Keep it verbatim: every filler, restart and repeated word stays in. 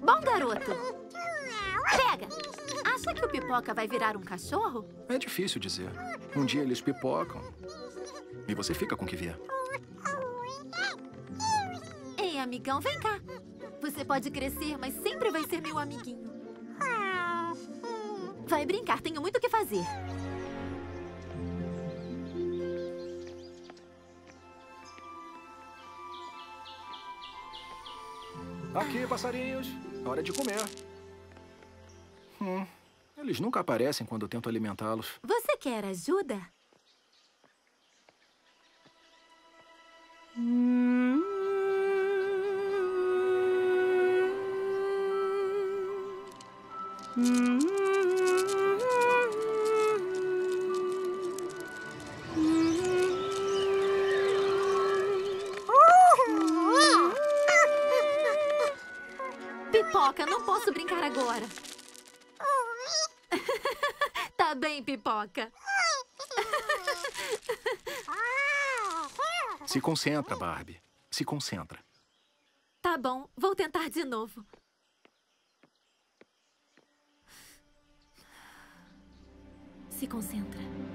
Bom, garoto. Pega. Acha que o Pipoca vai virar um cachorro? É difícil dizer. Um dia eles pipocam. E você fica com o que vier. Ei, amigão, vem cá. Você pode crescer, mas sempre vai ser meu amiguinho. Vai brincar, tenho muito o que fazer. Aqui, passarinhos. Hora de comer. Hum, eles nunca aparecem quando eu tento alimentá-los. Você quer ajuda? Hum... Hum... Pipoca, não posso brincar agora. Tá bem, Pipoca. Se concentra, Barbie. Se concentra. Tá bom, vou tentar de novo. Se concentra.